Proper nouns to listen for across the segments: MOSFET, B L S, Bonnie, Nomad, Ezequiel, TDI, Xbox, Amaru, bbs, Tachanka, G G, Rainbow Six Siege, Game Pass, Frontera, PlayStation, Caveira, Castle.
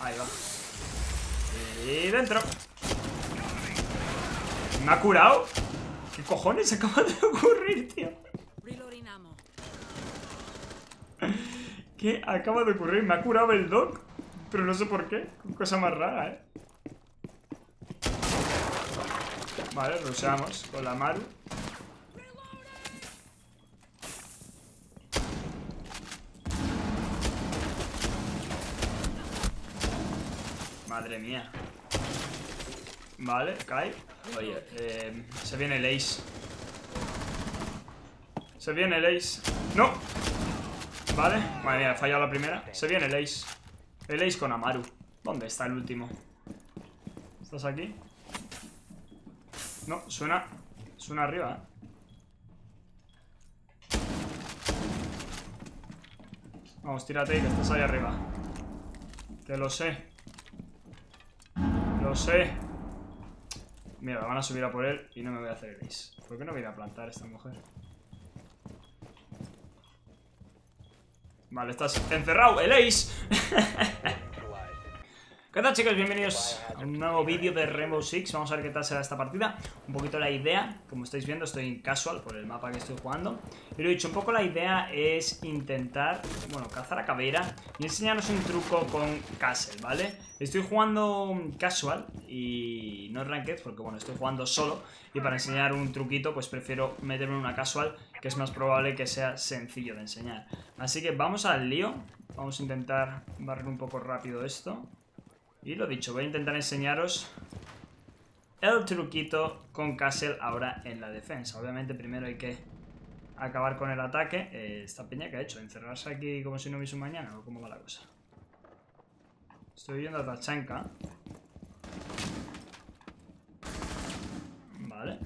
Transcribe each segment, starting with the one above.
Ahí va. Y dentro. ¿Me ha curado? ¿Qué cojones acaba de ocurrir, tío? ¿Qué acaba de ocurrir? Me ha curado el Doc, pero no sé por qué. Cosa más rara, ¿eh? Vale, rushamos con la Maru. Madre mía. Vale, cae. Oye, se viene el ace. Se viene el ace. ¡No! Vale, madre mía, he fallado la primera. Se viene el ace. El ace con Amaru. ¿Dónde está el último? ¿Estás aquí? No, suena. Suena arriba, ¿eh? Vamos, tírate, que estás ahí arriba. Que lo sé. Lo sé. Mira, van a subir a por él y no me voy a hacer el ace. ¿Por qué no voy a ir a plantar a esta mujer? Vale, estás encerrado. ¡El ace! ¿Qué tal, chicos? Bienvenidos a un nuevo vídeo de Rainbow Six. Vamos a ver qué tal será esta partida. Un poquito la idea, como estáis viendo, estoy en Casual por el mapa que estoy jugando. Y lo he dicho, un poco la idea es intentar, bueno, cazar a Caveira y enseñaros un truco con Castle, ¿vale? Estoy jugando Casual y no Ranked porque, bueno, estoy jugando solo. Y para enseñar un truquito, pues prefiero meterme en una Casual, que es más probable que sea sencillo de enseñar. Así que vamos al lío. Vamos a intentar barrer un poco rápido esto. Y lo dicho, voy a intentar enseñaros el truquito con Castle ahora en la defensa. Obviamente primero hay que acabar con el ataque. Esta peña que ha hecho, encerrarse aquí como si no hubiese mañana, o cómo va la cosa. Estoy yendo a Tachanka. Vale.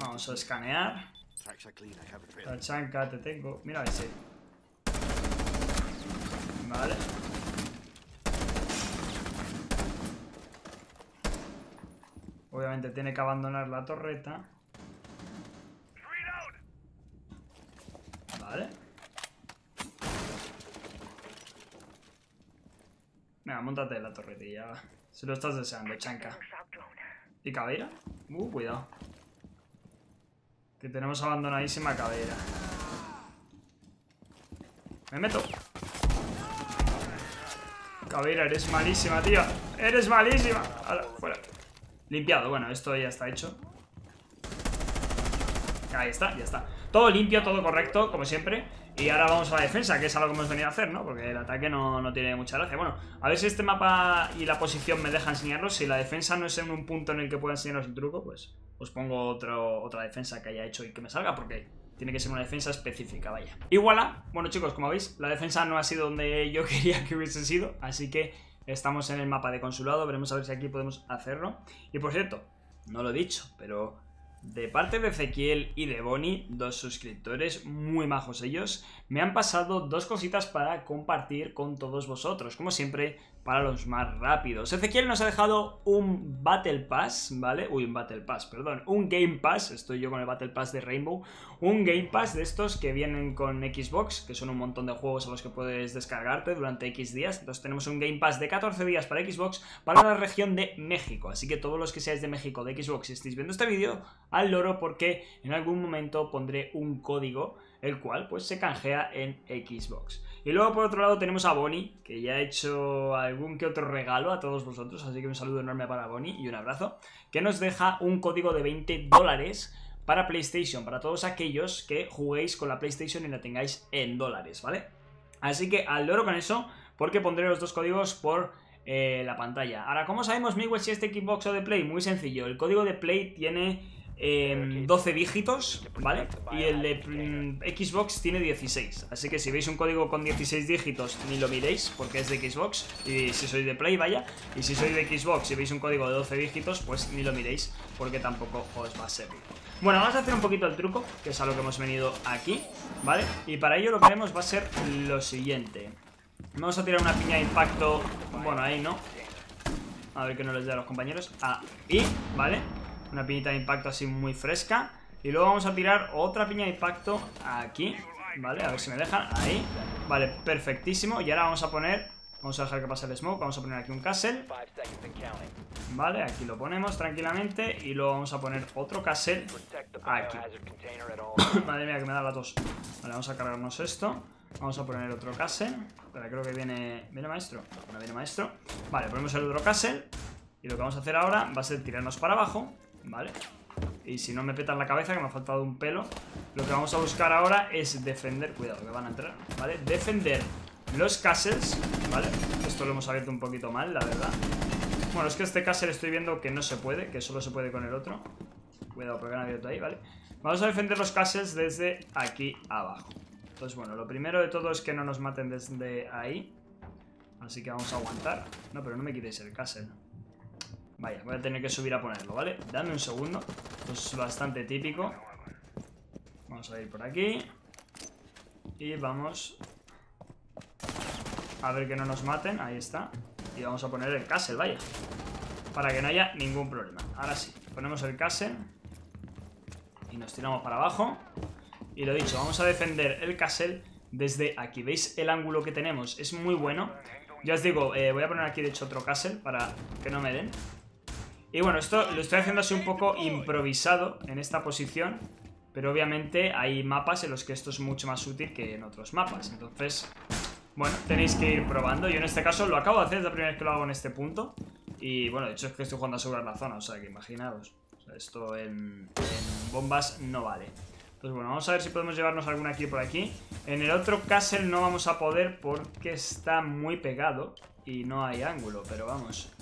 Vamos a escanear. Tachanka, te tengo. Mira ese. Vale. Obviamente tiene que abandonar la torreta. Vale. Venga, montate la torretilla. Se lo estás deseando, Tachanka. ¿Y Caveira? Cuidado. Que tenemos abandonadísima Caveira. Me meto. Caveira, eres malísima, tío. Eres malísima. Ahora, fuera. Limpiado, bueno, esto ya está hecho. Ahí está, ya está. Todo limpio, todo correcto, como siempre. Y ahora vamos a la defensa, que es algo que hemos venido a hacer, ¿no? Porque el ataque no tiene mucha gracia. Bueno, a ver si este mapa y la posición me deja enseñarlos. Si la defensa no es en un punto en el que pueda enseñaros el truco, pues os pongo otra defensa que haya hecho y que me salga, porque tiene que ser una defensa específica, vaya. Y voilà. Bueno, chicos, como veis, la defensa no ha sido donde yo quería que hubiese sido. Así que estamos en el mapa de consulado. Veremos a ver si aquí podemos hacerlo. Y por cierto, no lo he dicho, pero de parte de Ezequiel y de Bonnie, dos suscriptores, muy majos ellos, me han pasado dos cositas para compartir con todos vosotros, como siempre, para los más rápidos. Ezequiel nos ha dejado un Battle Pass, ¿vale? Uy, un Battle Pass, perdón, un Game Pass, estoy yo con el Battle Pass de Rainbow, un Game Pass de estos que vienen con Xbox, que son un montón de juegos a los que puedes descargarte durante X días. Entonces tenemos un Game Pass de 14 días para Xbox, para la región de México. Así que todos los que seáis de México, de Xbox, si estáis viendo este vídeo, al loro, porque en algún momento pondré un código el cual pues se canjea en Xbox. Y luego por otro lado tenemos a Bonnie, que ya ha hecho algún que otro regalo a todos vosotros, así que un saludo enorme para Bonnie y un abrazo, que nos deja un código de $20 para PlayStation, para todos aquellos que juguéis con la PlayStation y la tengáis en dólares, ¿vale? Así que al loro con eso, porque pondré los dos códigos por la pantalla. Ahora, ¿cómo sabemos, Miguel, si este Xbox o de Play? Muy sencillo, el código de Play tiene 12 dígitos, ¿vale? Y el de Xbox tiene 16. Así que si veis un código con 16 dígitos, ni lo miréis, porque es de Xbox. Y si sois de Play, vaya. Y si sois de Xbox y veis un código de 12 dígitos, pues ni lo miréis, porque tampoco os va a servir. Bueno, vamos a hacer un poquito el truco, que es a lo que hemos venido aquí, ¿vale? Y para ello lo que haremos va a ser lo siguiente. Vamos a tirar una piña de impacto. Bueno, ahí no. A ver que no les dé a los compañeros. Ahí, ¿vale? Una piñita de impacto así muy fresca. Y luego vamos a tirar otra piña de impacto aquí. Vale, a ver si me dejan. Ahí. Vale, perfectísimo. Y ahora vamos a poner... Vamos a dejar que pase el smoke. Vamos a poner aquí un castle. Vale, aquí lo ponemos tranquilamente. Y luego vamos a poner otro castle aquí. Madre mía, que me da la tos. Vale, vamos a cargarnos esto. Vamos a poner otro castle. Pero creo que viene... ¿Viene maestro? No viene maestro. Vale, ponemos el otro castle. Y lo que vamos a hacer ahora va a ser tirarnos para abajo. Vale. Y si no me petan la cabeza, que me ha faltado un pelo. Lo que vamos a buscar ahora es defender. Cuidado, que van a entrar. Vale, defender los castles. Vale, esto lo hemos abierto un poquito mal, la verdad. Bueno, es que este castle estoy viendo que no se puede, que solo se puede con el otro. Cuidado, porque han abierto ahí, vale. Vamos a defender los castles desde aquí abajo. Entonces, bueno, lo primero de todo es que no nos maten desde ahí. Así que vamos a aguantar. No, pero no me quitéis el castle. Vaya, voy a tener que subir a ponerlo, ¿vale? Dame un segundo. Esto es bastante típico. Vamos a ir por aquí. Y vamos a ver que no nos maten. Ahí está. Y vamos a poner el castle, vaya. Para que no haya ningún problema. Ahora sí, ponemos el castle. Y nos tiramos para abajo. Y lo dicho, vamos a defender el castle desde aquí. ¿Veis el ángulo que tenemos? Es muy bueno. Ya os digo, voy a poner aquí de hecho otro castle para que no me den. Y bueno, esto lo estoy haciendo así un poco improvisado en esta posición, pero obviamente hay mapas en los que esto es mucho más útil que en otros mapas. Entonces, bueno, tenéis que ir probando. Yo en este caso lo acabo de hacer, es la primera vez que lo hago en este punto. Y bueno, de hecho es que estoy jugando a asegurar la zona, o sea que imaginaos. O sea, esto en bombas no vale. Entonces bueno, vamos a ver si podemos llevarnos alguna aquí por aquí. En el otro castle no vamos a poder porque está muy pegado y no hay ángulo, pero vamos,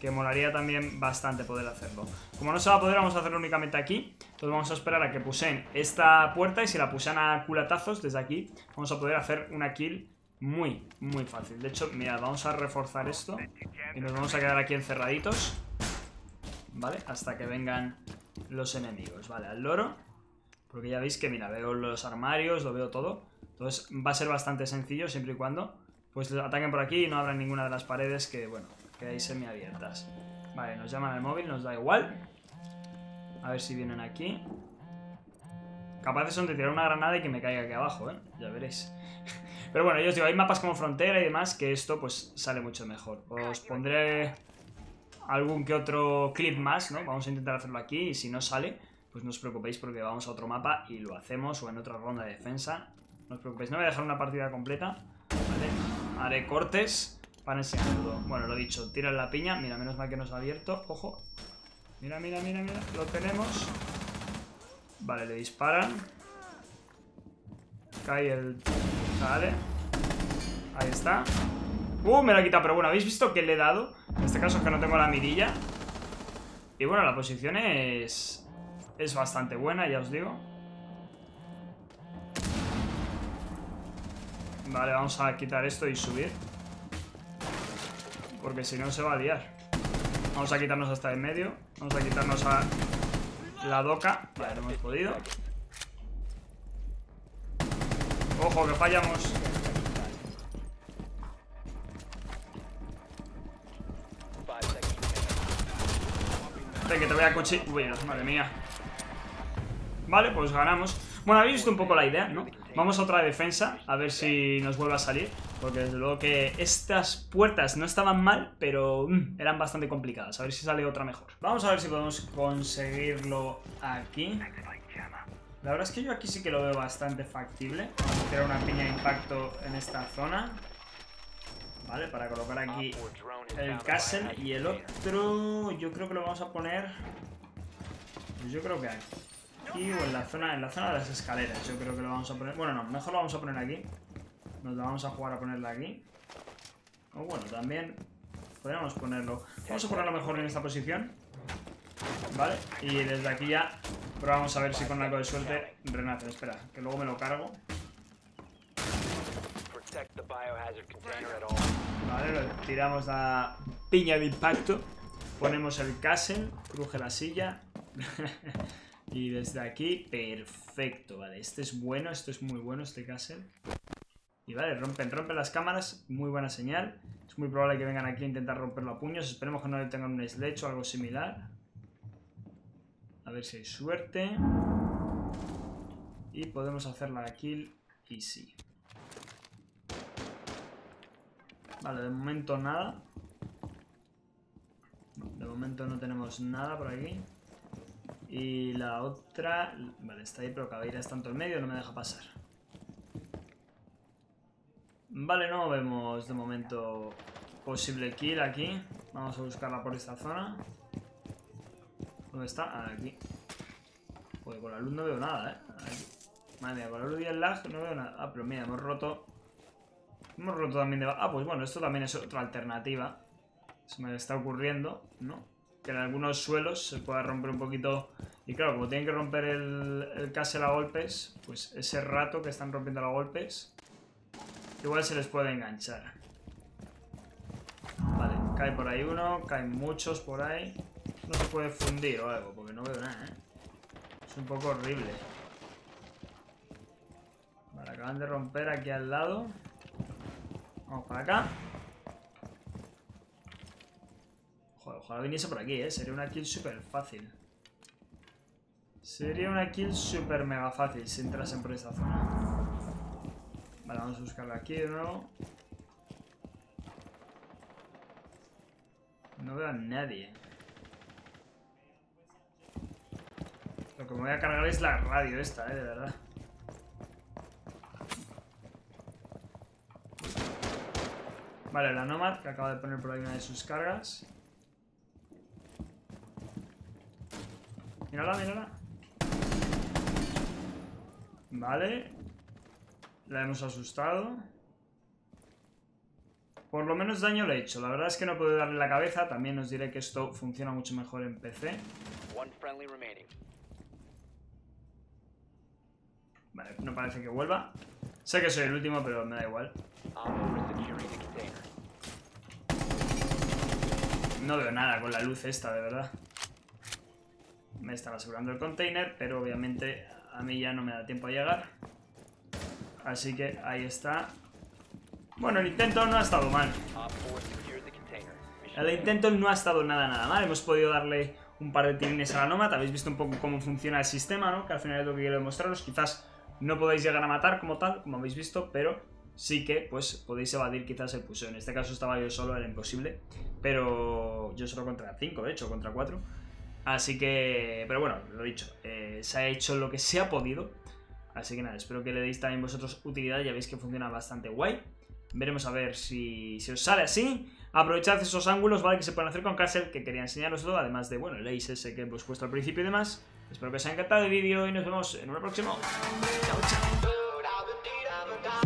que molaría también bastante poder hacerlo. Como no se va a poder, vamos a hacerlo únicamente aquí. Entonces vamos a esperar a que pusen esta puerta y si la pusan a culatazos desde aquí, vamos a poder hacer una kill muy, muy fácil. De hecho, mirad, vamos a reforzar esto y nos vamos a quedar aquí encerraditos, ¿vale? Hasta que vengan los enemigos, ¿vale? Al loro, porque ya veis que, mira, veo los armarios, lo veo todo. Entonces va a ser bastante sencillo siempre y cuando pues ataquen por aquí y no abran ninguna de las paredes que, bueno, quedáis semiabiertas. Vale, nos llaman al móvil, nos da igual. A ver si vienen aquí. Capaces son de tirar una granada y que me caiga aquí abajo, ¿eh? Ya veréis. Pero bueno, yo os digo, hay mapas como Frontera y demás que esto pues sale mucho mejor. Os pondré algún que otro clip más, ¿no? Vamos a intentar hacerlo aquí y si no sale, pues no os preocupéis porque vamos a otro mapa y lo hacemos, o en otra ronda de defensa. No os preocupéis, no voy a dejar una partida completa. Haré cortes para enseñarlo. Bueno, lo dicho, tiran la piña. Mira, menos mal que nos ha abierto. Ojo. Mira, mira, mira, mira. Lo tenemos. Vale, le disparan. Cae el... Vale. Ahí está. Me la quita, pero bueno, ¿habéis visto que le he dado? En este caso es que no tengo la mirilla. Y bueno, la posición es bastante buena, ya os digo. Vale, vamos a quitar esto y subir, porque si no se va a liar. Vamos a quitarnos hasta el medio. Vamos a quitarnos a la doca. Vale, no hemos podido. Ojo, que fallamos. Ven, que te voy a cuchillar. Uy, madre mía. Vale, pues ganamos. Bueno, habéis visto un poco la idea, ¿no? Vamos a otra defensa, a ver si nos vuelve a salir, porque desde luego que estas puertas no estaban mal, pero eran bastante complicadas. A ver si sale otra mejor. Vamos a ver si podemos conseguirlo aquí. La verdad es que yo aquí sí que lo veo bastante factible. Vamos a tirar una piña de impacto en esta zona. Vale, para colocar aquí el castle. Y el otro yo creo que lo vamos a poner... Pues yo creo que aquí. Y en la zona de las escaleras, yo creo que lo vamos a poner. Bueno, no, mejor lo vamos a poner aquí. Nos la vamos a jugar a ponerla aquí. O bueno, también podríamos ponerlo. Vamos a ponerlo mejor en esta posición. Vale, y desde aquí ya probamos a ver si con algo de suerte renace. Espera, que luego me lo cargo. Vale, lo tiramos la piña de impacto. Ponemos el castle, cruje la silla. Y desde aquí, perfecto, vale, este es bueno, esto es muy bueno, este castle. Y vale, rompen las cámaras, muy buena señal. Es muy probable que vengan aquí a intentar romperlo a puños. Esperemos que no le tengan un sledge o algo similar. A ver si hay suerte. Y podemos hacer la kill Y sí. Vale, de momento nada. De momento no tenemos nada por aquí. Y la otra... Vale, está ahí, pero Caveira está en todo el medio, no me deja pasar. Vale, no vemos de momento posible kill aquí. Vamos a buscarla por esta zona. ¿Dónde está? Aquí. Pues con la luz no veo nada, ¿eh? Aquí. Madre mía, con la luz y el lag no veo nada. Ah, pero mira, hemos roto... Hemos roto también de... Ah, pues bueno, esto también es otra alternativa. Se me está ocurriendo, ¿no? Que en algunos suelos se pueda romper un poquito... Y claro, como tienen que romper el castle a golpes, pues ese rato que están rompiendo a golpes, igual se les puede enganchar. Vale, cae por ahí uno, caen muchos por ahí. No se puede fundir o algo, porque no veo nada, ¿eh? Es un poco horrible. Vale, acaban de romper aquí al lado. Vamos para acá. Joder, ojalá viniese por aquí, ¿eh? Sería una kill súper fácil. Sería una kill súper mega fácil si entrasen por esta zona. Vale, vamos a buscarla aquí de nuevo. No veo a nadie. Lo que me voy a cargar es la radio esta, de verdad. Vale, la Nomad, que acaba de poner por ahí una de sus cargas. Mírala, mírala. Vale. La hemos asustado. Por lo menos daño le he hecho. La verdad es que no puedo darle la cabeza. También os diré que esto funciona mucho mejor en PC. Vale, no parece que vuelva. Sé que soy el último, pero me da igual. No veo nada con la luz esta, de verdad. Me estaba asegurando el container, pero obviamente a mí ya no me da tiempo a llegar. Así que ahí está. Bueno, el intento no ha estado mal. El intento no ha estado nada mal. Hemos podido darle un par de tirines a la Nomad. Habéis visto un poco cómo funciona el sistema, ¿no? Que al final es lo que quiero demostraros. Quizás no podéis llegar a matar como tal, como habéis visto, pero... sí que, pues, podéis evadir quizás el puseo. En este caso estaba yo solo, era imposible. Pero yo solo contra 5, de hecho, contra 4. Así que, pero bueno, lo dicho, se ha hecho lo que se ha podido. Así que nada, espero que le deis también vosotros utilidad. Ya veis que funciona bastante guay. Veremos a ver si os sale así. Aprovechad esos ángulos, ¿vale? Que se pueden hacer con Castle, que quería enseñaros todo. Además de, bueno, el ace ese que hemos puesto al principio y demás. Espero que os haya encantado el vídeo y nos vemos en un próximo. Chao, chao.